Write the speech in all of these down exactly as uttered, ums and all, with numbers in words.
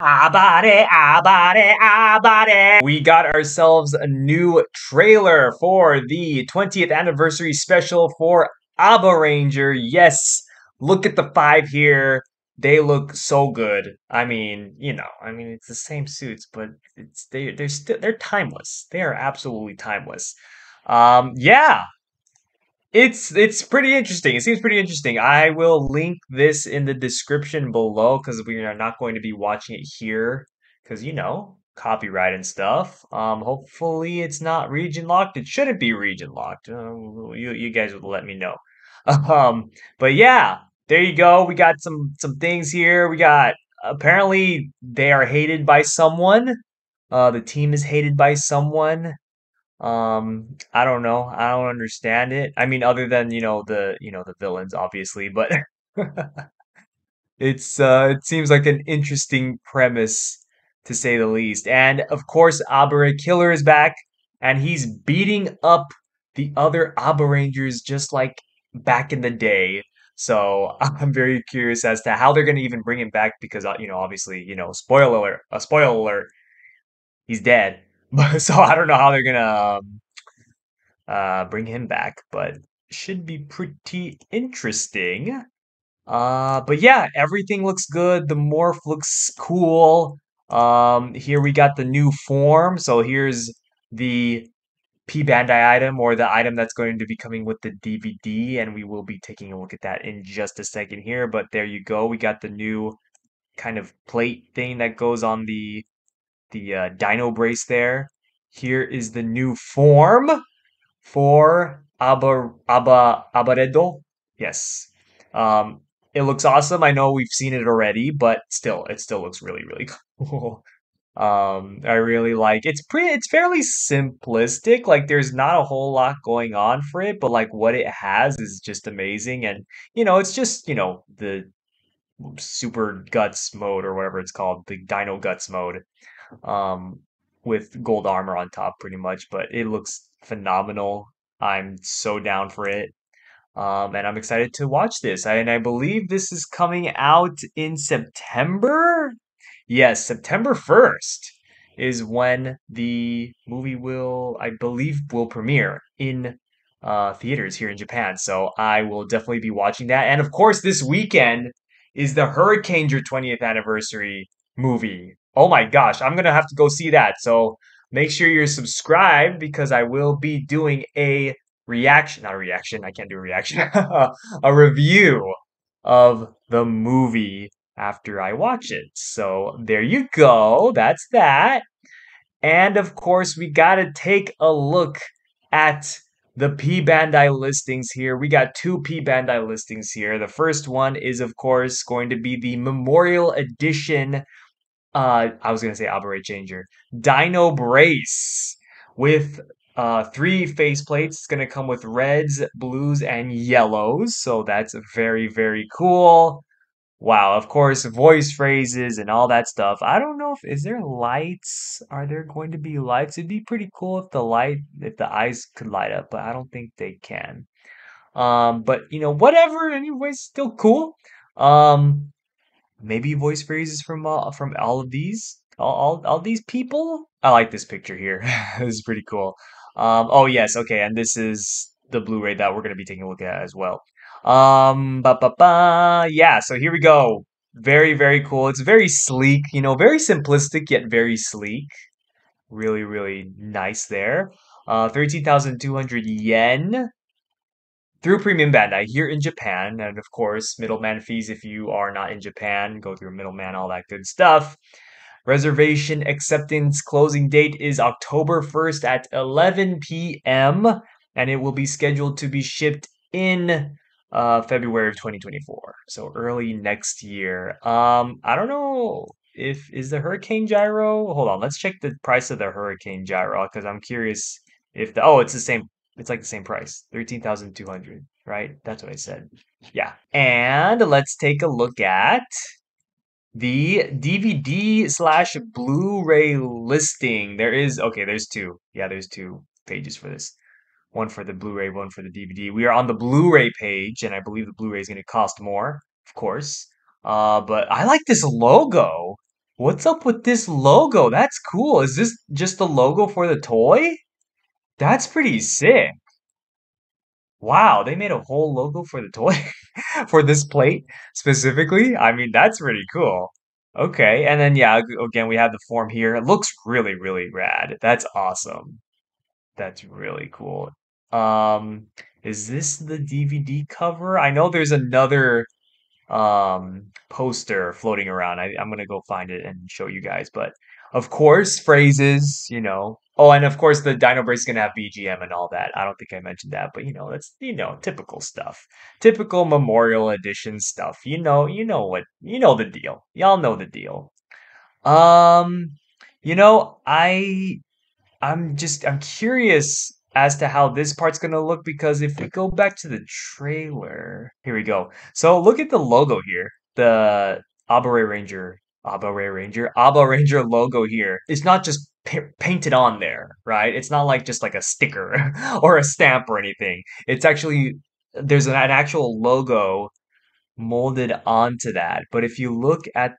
Abare, Abare, Abare. We got ourselves a new trailer for the twentieth anniversary special for Abaranger. Yes, look at the five here. They look so good. I mean, you know, I mean, it's the same suits, but it's they they're still they're timeless. They are absolutely timeless. Um, yeah. It's it's pretty interesting. It seems pretty interesting. I will link this in the description below because we are not going to be watching it here because, you know, copyright and stuff. Um, hopefully it's not region locked. It shouldn't be region locked. Uh, you you guys will let me know. Um, but yeah, there you go. We got some some things here. We got apparently they are hated by someone. Uh, the team is hated by someone. Um, I don't know. I don't understand it. I mean, other than, you know, the, you know, the villains, obviously, but it's, uh, it seems like an interesting premise to say the least. And of course, Abare Killer is back and he's beating up the other Abarangers just like back in the day. So I'm very curious as to how they're going to even bring him back because, you know, obviously, you know, spoiler alert, a uh, spoiler alert, he's dead. So I don't know how they're gonna um, uh, bring him back, but should be pretty interesting. Uh, but yeah, everything looks good. The morph looks cool. Um, here we got the new form. So here's the P-Bandai item, or the item that's going to be coming with the D V D, and we will be taking a look at that in just a second here. But there you go. We got the new kind of plate thing that goes on the... the uh, Dino Brace there. Here is the new form for Aba, Aba, Abaredo. Yes. Um, it looks awesome. I know we've seen it already, but still, it still looks really, really cool. um, I really like, it's pretty, it's fairly simplistic. Like there's not a whole lot going on for it, but like what it has is just amazing. And, you know, it's just, you know, the super guts mode or whatever it's called, the Dino Guts mode. Um, with gold armor on top pretty much, but it looks phenomenal. I'm so down for it. Um, and I'm excited to watch this. I, and I believe this is coming out in September. Yes, September first is when the movie will, I believe, will premiere in uh, theaters here in Japan. So I will definitely be watching that. And of course, this weekend is the Hurricanger twentieth anniversary movie. Oh my gosh, I'm going to have to go see that. So make sure you're subscribed because I will be doing a reaction, not a reaction, I can't do a reaction, a review of the movie after I watch it. So there you go. That's that. And of course, we got to take a look at the P-Bandai listings here. We got two P-Bandai listings here. The first one is, of course, going to be the Memorial Edition. Uh, I was gonna say Abaranger, Dino Brace with uh, three faceplates. It's gonna come with reds, blues, and yellows. So that's very, very cool. Wow, of course, voice phrases and all that stuff. I don't know if is there lights. Are there going to be lights? It'd be pretty cool if the light, if the eyes could light up, but I don't think they can. Um, but you know, whatever. Anyways, still cool. Um. Maybe voice phrases from uh, from all of these, all, all all these people. I like this picture here. This is pretty cool. Um, oh yes, okay, and this is the Blu-ray that we're gonna be taking a look at as well. Um, ba ba ba. Yeah, so here we go. Very very cool. It's very sleek, you know, very simplistic yet very sleek. Really really nice there. Uh, thirteen thousand two hundred yen. Through Premium Bandai here in Japan, and of course, middleman fees if you are not in Japan, go through middleman, all that good stuff. Reservation acceptance closing date is October first at eleven p m, and it will be scheduled to be shipped in uh, February of twenty twenty-four, so early next year. Um, I don't know if, is the Hurricane Gyro? Hold on, let's check the price of the Hurricane Gyro, because I'm curious if the, oh, it's the same. It's like the same price, thirteen thousand two hundred, right? That's what I said. Yeah. And let's take a look at the D V D slash Blu-ray listing. There is, okay, there's two. Yeah, there's two pages for this. One for the Blu-ray, one for the D V D. We are on the Blu-ray page, and I believe the Blu-ray is going to cost more, of course. Uh, but I like this logo. What's up with this logo? That's cool. Is this just the logo for the toy? That's pretty sick. Wow, they made a whole logo for the toy, for this plate specifically. I mean, that's pretty cool. Okay, and then yeah, again, we have the form here. It looks really, really rad. That's awesome. That's really cool. Um, is this the D V D cover? I know there's another um poster floating around. I, I'm gonna go find it and show you guys. But of course, phrases, you know. Oh, and of course, the Dino Brace is gonna have B G M and all that. I don't think I mentioned that, but you know, that's you know, typical stuff, typical Memorial Edition stuff. You know, you know what, you know the deal. Y'all know the deal. Um, you know, I, I'm just, I'm curious as to how this part's gonna look, because if we go back to the trailer, here we go. So look at the logo here, the Abare Ranger, Abare Ranger, Abaranger logo here. It's not just painted on there, right? It's not like just like a sticker or a stamp or anything. It's actually, there's an, an actual logo molded onto that. But if you look at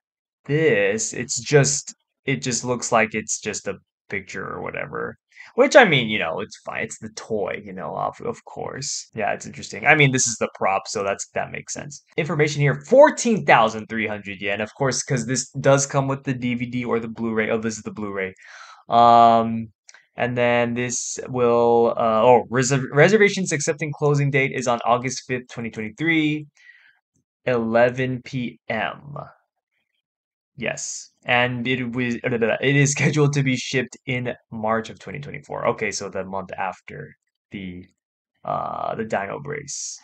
this, it's just, it just looks like it's just a picture or whatever. Which, I mean, you know, it's fine. It's the toy, you know, of, of course. Yeah, it's interesting. I mean, this is the prop, so that's that makes sense. Information here, fourteen thousand three hundred yen, of course, because this does come with the D V D or the Blu-ray. Oh, this is the Blu-ray. Um, and then this will, uh, oh, res reservations accepting closing date is on August fifth, twenty twenty-three, eleven p m Yes, and it was it is scheduled to be shipped in March of twenty twenty-four. Okay, so the month after the uh the Dino Brace.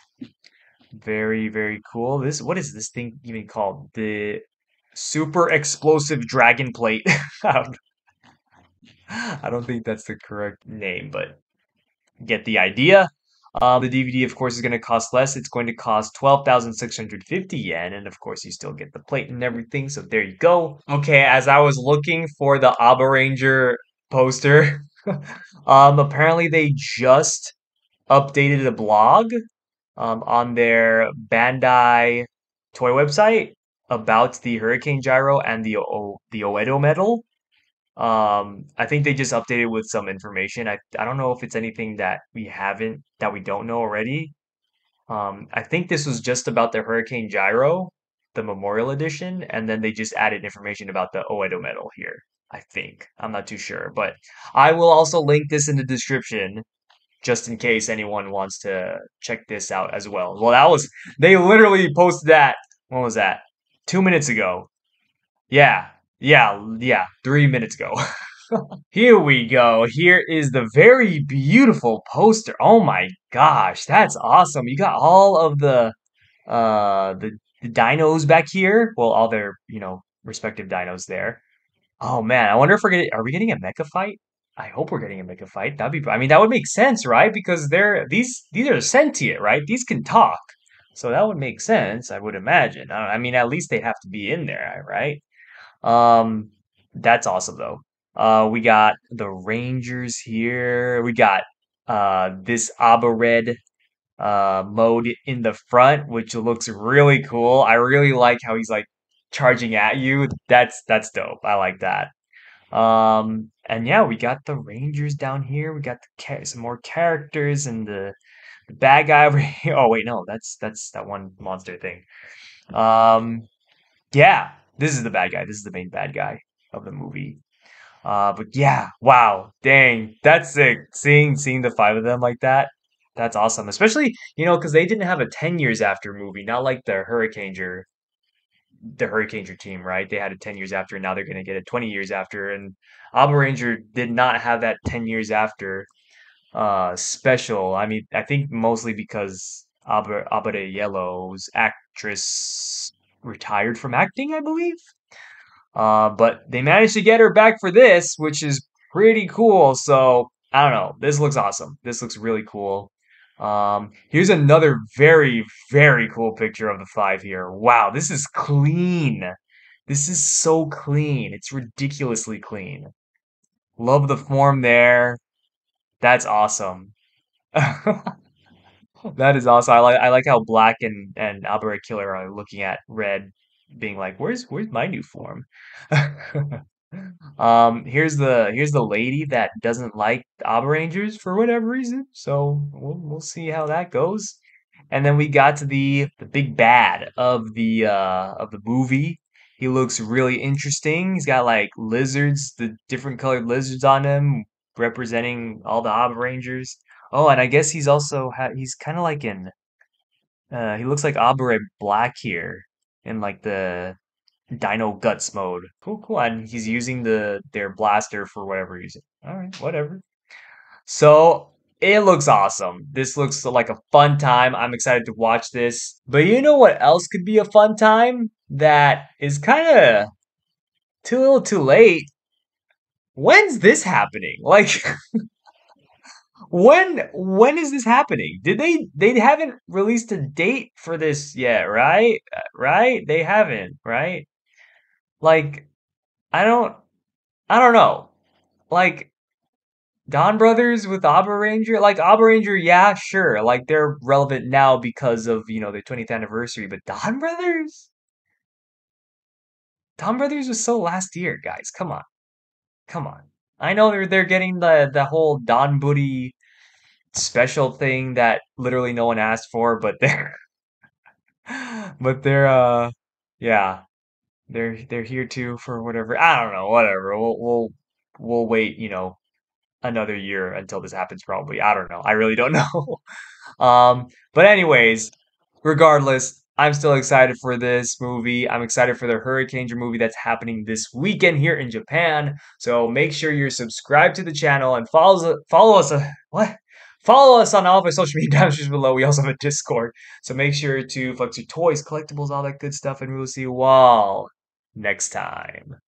Very, very cool. This, what is this thing even called? The Super Explosive Dragon Plate. I don't, I don't think that's the correct name, but get the idea. Uh, the D V D, of course, is going to cost less. It's going to cost twelve thousand six hundred fifty yen. And, of course, you still get the plate and everything. So there you go. Okay, as I was looking for the Abaranger poster, um, apparently they just updated a blog um, on their Bandai toy website about the Hurricane Gyro and the, o the Oedo medal. Um, I think they just updated with some information. I, I don't know if it's anything that we haven't, that we don't know already. Um, I think this was just about the Hurricane Gyro, the Memorial Edition, and then they just added information about the Oedo medal here, I think. I'm not too sure, but I will also link this in the description just in case anyone wants to check this out as well. Well, that was, they literally posted that, when was that? Two minutes ago. Yeah. Yeah, yeah, three minutes ago. Here we go. Here is the very beautiful poster. Oh my gosh, that's awesome. You got all of the uh the, the dinos back here. Well, all their, you know, respective dinos there. Oh man, I wonder if we're getting, are we getting a mecha fight? I hope we're getting a mecha fight. That'd be, I mean, that would make sense, right? Because they're these these are sentient, right? These can talk. So that would make sense, I would imagine. I, I mean, at least they'd have to be in there, right? Um, that's awesome though. Uh, we got the Rangers here. We got, uh, this Abare Red, uh, mode in the front, which looks really cool. I really like how he's like charging at you. That's, that's dope. I like that. Um, and yeah, we got the Rangers down here. We got the some more characters and the, the bad guy over here. Oh wait, no, that's, that's that one monster thing. Um, yeah. This is the bad guy. This is the main bad guy of the movie. Uh, but yeah, wow, dang, that's sick. Seeing seeing the five of them like that, that's awesome. Especially, you know, because they didn't have a ten years after movie, not like the Hurricanger, the Hurricanger team, right? They had a ten years after, and now they're gonna get a twenty years after. And Abaranger did not have that ten years after uh, special. I mean, I think mostly because Abare Abare Yellow's actress retired from acting, I believe. Uh, but they managed to get her back for this, which is pretty cool. So, I don't know. This looks awesome. This looks really cool. Um, here's another very, very cool picture of the five here. Wow, this is clean. This is so clean. It's ridiculously clean. Love the form there. That's awesome. That is awesome. I like I like how Black and and Abare Killer are looking at Red being like, where's where's my new form? Um, here's the here's the lady that doesn't like Abarangers for whatever reason. So we'll we'll see how that goes. And then we got to the the big bad of the uh of the movie. He looks really interesting. He's got like lizards, the different colored lizards on him, representing all the Abarangers. Oh, and I guess he's also ha he's kind of like in uh he looks like Abare Black here in like the Dino Guts mode. Cool, cool. And he's using the their blaster for whatever reason. All right, whatever. So it looks awesome. This looks like a fun time. I'm excited to watch this. But you know what else could be a fun time that is kind of too little too late? When's this happening? Like, when when is this happening? Did they they haven't released a date for this yet, right? Right? They haven't, right? Like, I don't I don't know. Like, Don Brothers with Abaranger, like Abaranger, yeah, sure, like they're relevant now because of, you know, the twentieth anniversary, but Don Brothers? Don Brothers was so last year, guys. Come on. Come on. I know they're they're getting the the whole Don Booty special thing that literally no one asked for, but they're but they're uh yeah. They're they're here too for whatever. I don't know, whatever. We'll we'll we'll wait, you know, another year until this happens, probably. I don't know. I really don't know. Um, but anyways, regardless, I'm still excited for this movie. I'm excited for the Hurricanger movie that's happening this weekend here in Japan. So make sure you're subscribed to the channel and follow follow us. Uh, what? Follow us on all of our social media down below. We also have a Discord. So make sure to flex your toys, collectibles, all that good stuff, and we will see you all next time.